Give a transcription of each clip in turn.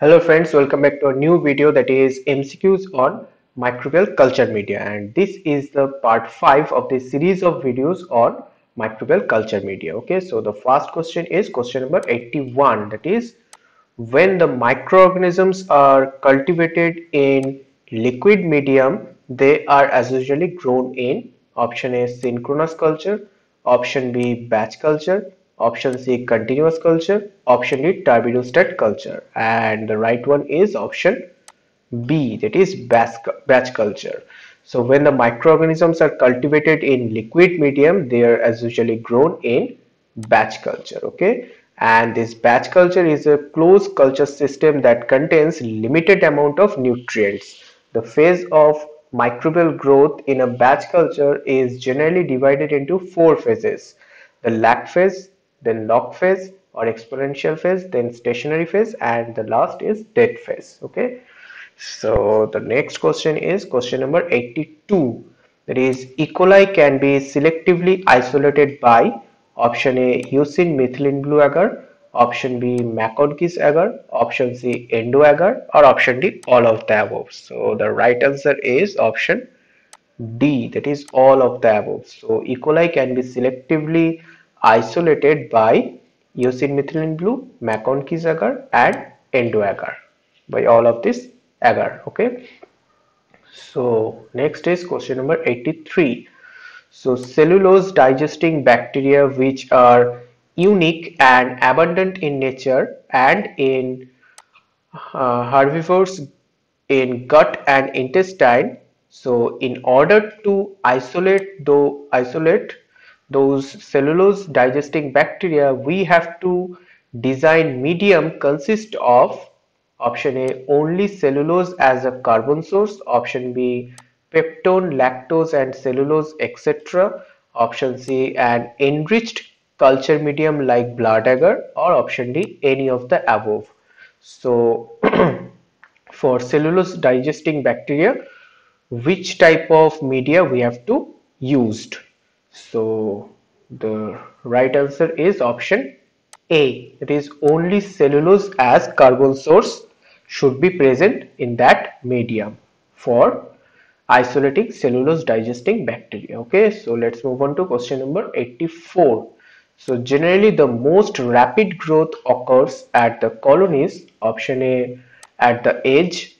Hello friends, welcome back to a new video, that is MCQs on microbial culture media, and this is the part 5 of the series of videos on microbial culture media. Okay, so the first question is question number 81, that is, when the microorganisms are cultivated in liquid medium, they are as usually grown in option A synchronous culture, option B batch culture, option C continuous culture, option D turbidostat culture, and the right one is option B, that is batch culture. So when the microorganisms are cultivated in liquid medium, they are as usually grown in batch culture. Okay, and this batch culture is a closed culture system that contains limited amount of nutrients. The phase of microbial growth in a batch culture is generally divided into 4 phases: the lact phase, then log phase or exponential phase, then stationary phase, and the last is dead phase. Okay, so the next question is question number 82, that is, E. coli can be selectively isolated by option A Eosin methylene blue agar, option B MacConkey agar, option C Endo agar, or option D all of the above. So the right answer is option D, that is all of the above. So E. coli can be selectively isolated by Eosin methylene blue, MacConkey agar, and Endo agar, by all of this agar. Okay, so next is question number 83. So cellulose digesting bacteria, which are unique and abundant in nature and in herbivores in gut and intestine, so in order to isolate those cellulose digesting bacteria, we have to design medium consist of option A only cellulose as a carbon source, option B peptone, lactose and cellulose, etc., option C an enriched culture medium like blood agar, or option D any of the above. So for cellulose digesting bacteria, which type of media we have to used? So the right answer is option A, that is only cellulose as carbon source should be present in that medium for isolating cellulose digesting bacteria. Okay, so let's move on to question number 84. So generally the most rapid growth occurs at the colonies, option A at the edge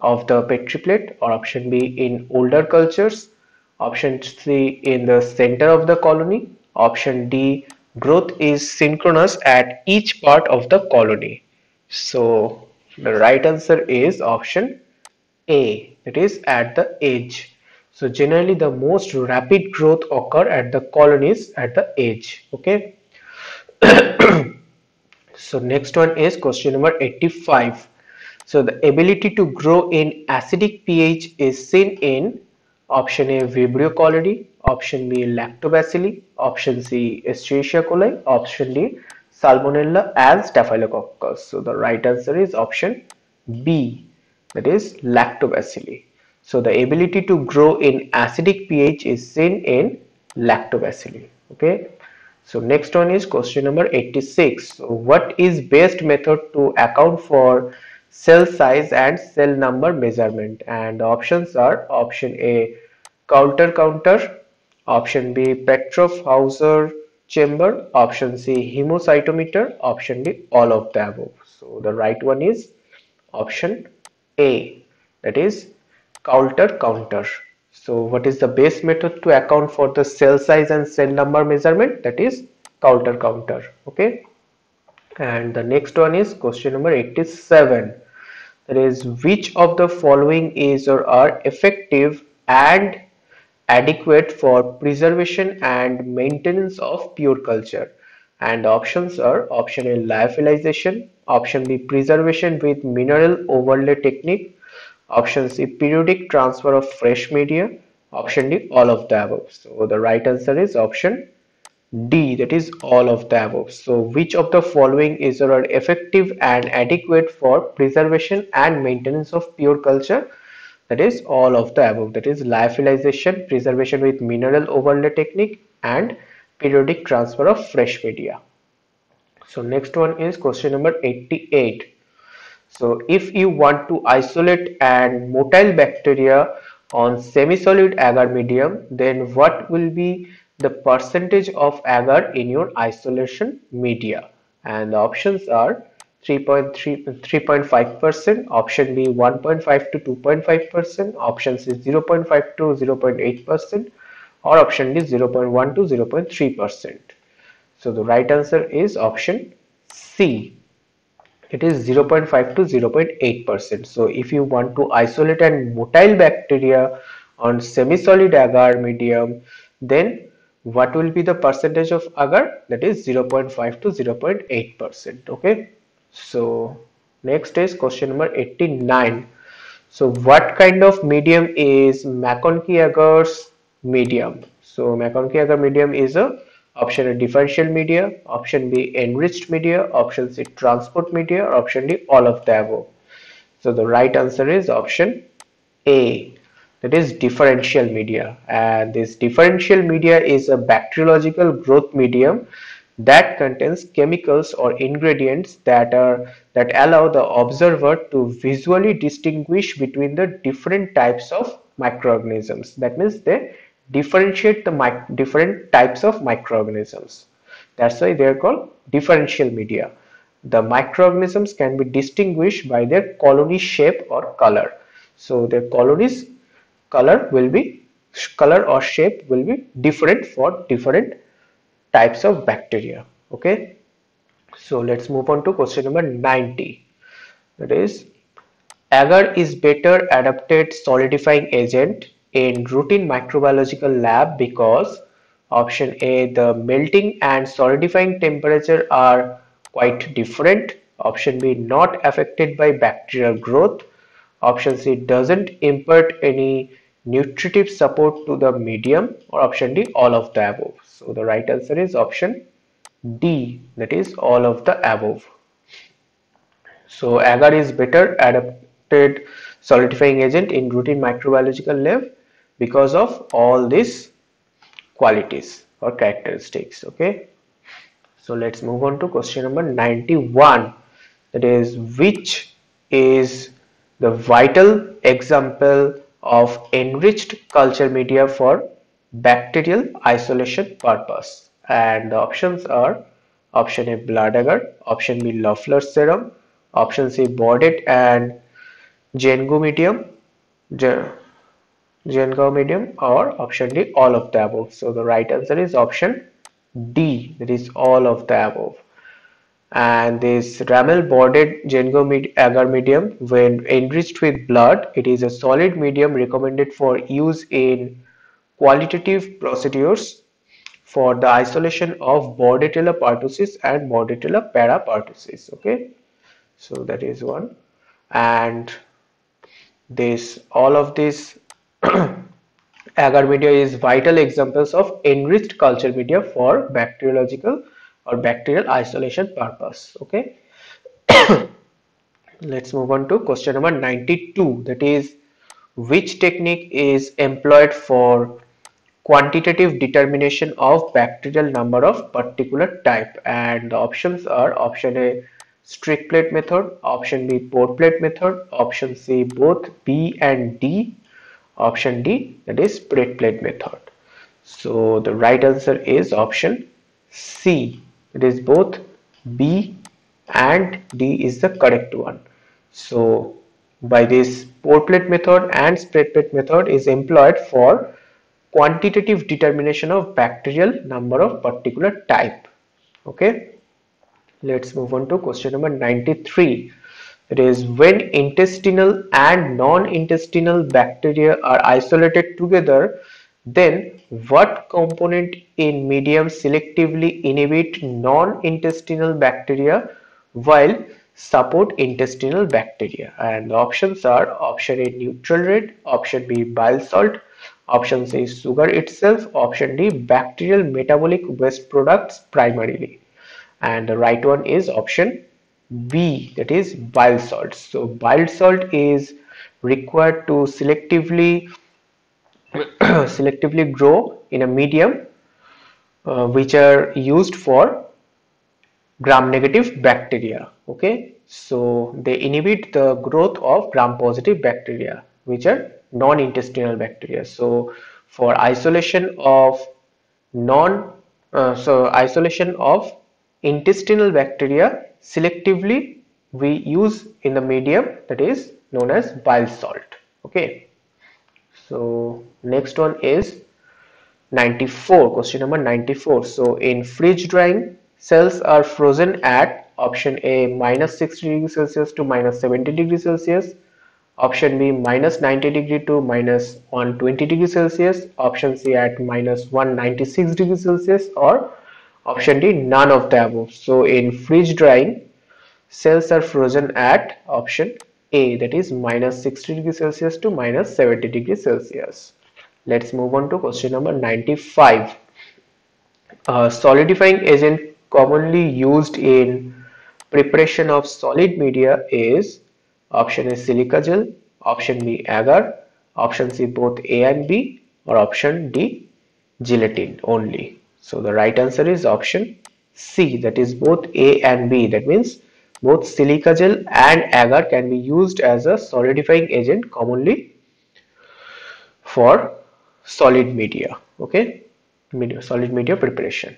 of the Petri plate, or option B in older cultures, option C in the center of the colony, option D growth is synchronous at each part of the colony. So the right answer is option A, that is at the edge. So generally the most rapid growth occur at the colonies at the edge. Okay. So next one is question number 85. So the ability to grow in acidic pH is seen in option A Vibrio cholerae, option B Lactobacilli, option C Escherichia coli, option D Salmonella and Staphylococcus. So the right answer is option B, that is Lactobacilli. So the ability to grow in acidic pH is seen in Lactobacilli. Okay, so next one is question number 86. So what is best method to account for cell size and cell number measurement? And the options are option A counter, option B Petroff Hauser chamber, option C hemocytometer, option D all of the above. So the right one is option A, that is counter. So what is the best method to account for the cell size and cell number measurement? That is counter. Okay, and the next one is question number 87, that is, which of the following is or are effective and adequate for preservation and maintenance of pure culture? And options are option A lyophilization, option B preservation with mineral overlay technique, option C periodic transfer of fresh media, option D all of the above. So the right answer is option D, that is all of the above. So which of the following is or are effective and adequate for preservation and maintenance of pure culture? That is all of the above, that is lyophilization, preservation with mineral overlay technique, and periodic transfer of fresh media. So next one is question number 88. So if you want to isolate an motile bacteria on semi-solid agar medium, then what will be the percentage of agar in your isolation media? And the options are 3.5%, option B 1.5 to 2.5%, option C 0.5 to 0.8%, or option D 0.1 to 0.3%. So the right answer is option C. It is 0.5 to 0.8%. So if you want to isolate an motile bacteria on semi-solid agar medium, then what will be the percentage of agar? That is 0.5 to 0.8%. Okay. So next is question number 89. So what kind of medium is MacConkey agar's medium? So MacConkey agar medium is a option A differential media, option B enriched media, option C transport media, or option D all of the above. So the right answer is option A, that is differential media. And this differential media is a bacteriological growth medium that contains chemicals or ingredients that allow the observer to visually distinguish between the different types of microorganisms. That means they differentiate the different types of microorganisms. That's why they are called differential media. The microorganisms can be distinguished by their colony shape or color. So their colonies color or shape will be different for different types of bacteria. Okay, so let's move on to question number 90. That is, agar is better adapted solidifying agent in routine microbiological lab because option A, the melting and solidifying temperature are quite different, option B, not affected by bacterial growth, option C, doesn't impart any nutritive support to the medium, or option D, all of the above. So the right answer is option D, that is all of the above. So agar is better adapted solidifying agent in routine microbiological lab because of all these qualities or characteristics. Okay, so let's move on to question number 91. That is, which is the vital example of enriched culture media for bacterial isolation purpose? And the options are option A blood agar, option B Loeffler serum, option C Bordet and Gengou medium, or option D all of the above. So the right answer is option D, that is all of the above. And this Ramel Bordet-Gengou agar medium, when enriched with blood, it is a solid medium recommended for use in qualitative procedures for the isolation of Bordetella pertussis and Bordetella parapertussis. Okay, so that is one. And this all of these agar media is vital examples of enriched culture media for bacteriological or bacterial isolation purpose. Okay. Let's move on to question number 92. That is, which technique is employed for quantitative determination of bacterial number of particular type? And the options are option A strict plate method, option B port plate method, option C both B and D, option D, that is spread plate method. So the right answer is option C. It is both B and D is the correct one. So by this, port plate method and spread plate method is employed for quantitative determination of bacterial number of particular type. Okay, let's move on to question number 93. It is, when intestinal and non-intestinal bacteria are isolated together, then what component in medium selectively inhibit non-intestinal bacteria while support intestinal bacteria? And the options are option A neutral red, option B bile salt, option C sugar itself, option D bacterial metabolic waste products primarily. And the right one is option B, that is bile salts. So bile salt is required to selectively grow in a medium which are used for gram-negative bacteria. Okay, so they inhibit the growth of gram-positive bacteria, which are non-intestinal bacteria. So for isolation of intestinal bacteria selectively we use in the medium that is known as bile salt. Okay, so next one is 94, question number 94. So in fridge drying, cells are frozen at option A -60°C to -70°C, option B -90° to -120°C, option C at -196°C, or option D none of the above. So in fridge drying, cells are frozen at option A, that is -60°C to -70°C. Let's move on to question number 95. Solidifying agent commonly used in preparation of solid media is option A silica gel, option B agar, option C both A and B, or option D gelatin only. So the right answer is option C, that is both A and B. That means both silica gel and agar can be used as a solidifying agent commonly for solid media. Okay, solid media preparation.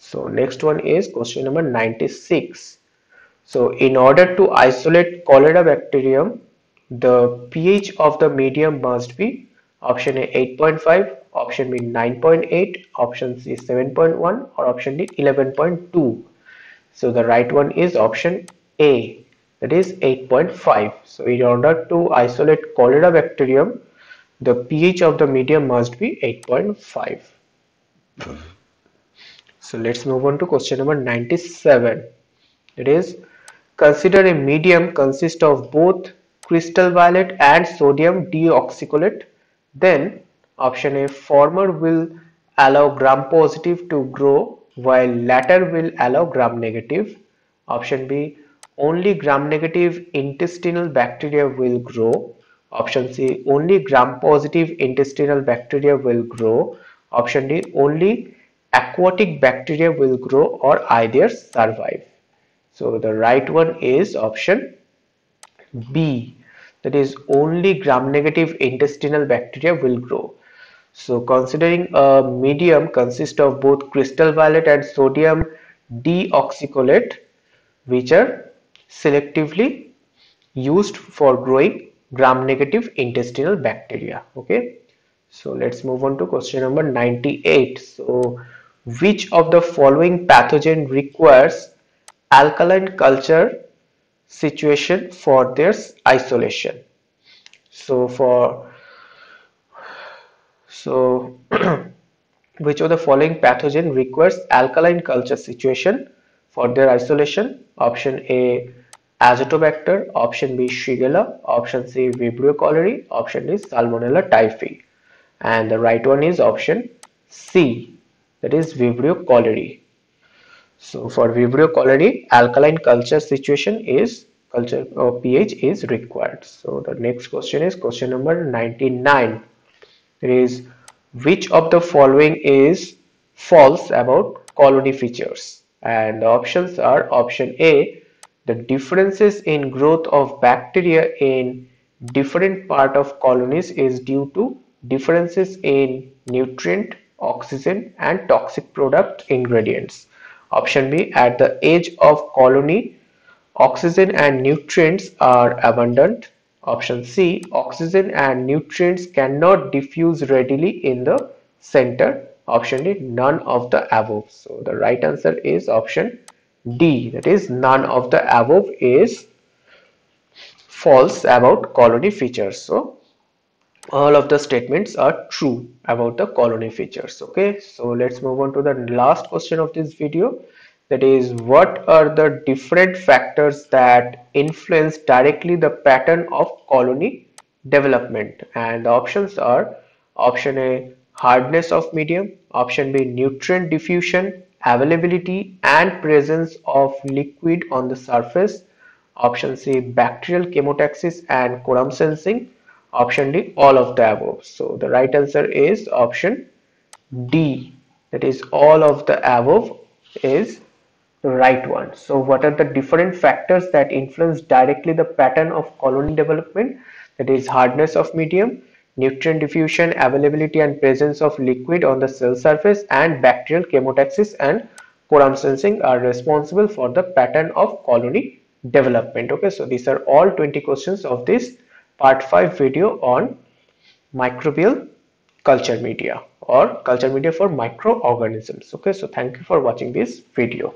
So next one is question number 96. So in order to isolate cholera bacterium, the pH of the medium must be option A 8.5, option B 9.8, option C 7.1, or option D 11.2. So the right one is option A, that is 8.5. So in order to isolate cholera bacterium, the pH of the medium must be 8.5. So let's move on to question number 97. It is, consider a medium consists of both crystal violet and sodium deoxycholate. Then option A, former will allow gram-positive to grow while latter will allow gram-negative. Option B, only gram-negative intestinal bacteria will grow. Option C, only gram-positive intestinal bacteria will grow. Option D, only aquatic bacteria will grow or either survive. So the right one is option B, that is only gram-negative intestinal bacteria will grow. So considering a medium consists of both crystal violet and sodium deoxycholate, which are selectively used for growing gram-negative intestinal bacteria. Okay, so let's move on to question number 98. So which of the following pathogen requires alkaline culture situation for their isolation? So which of the following pathogen requires alkaline culture situation for their isolation? Option A, Azotobacter, option B, Shigella, option C, Vibrio cholerae, option D, Salmonella typhi. And the right one is option C, that is Vibrio cholerae. So for Vibrio cholerae, alkaline culture situation is culture or pH is required. So the next question is question number 99. It is, which of the following is false about colony features? And the options are option A, the differences in growth of bacteria in different parts of colonies is due to differences in nutrient, oxygen, and toxic product ingredients. Option B, at the edge of colony, oxygen and nutrients are abundant. Option C, oxygen and nutrients cannot diffuse readily in the center. Option D, none of the above. So the right answer is option D, that is none of the above is false about colony features. So all of the statements are true about the colony features. Okay, so let's move on to the last question of this video, that is, what are the different factors that influence directly the pattern of colony development? And the options are option A, hardness of medium, option B, nutrient diffusion, availability and presence of liquid on the surface, option C, bacterial chemotaxis and quorum sensing, option D, all of the above. So the right answer is option D, that is all of the above is the right one. So what are the different factors that influence directly the pattern of colony development? That is hardness of medium, nutrient diffusion, availability and presence of liquid on the cell surface, and bacterial chemotaxis and quorum sensing are responsible for the pattern of colony development. Okay, so these are all 20 questions of this part 5 video on microbial culture media or culture media for microorganisms. Okay, so thank you for watching this video.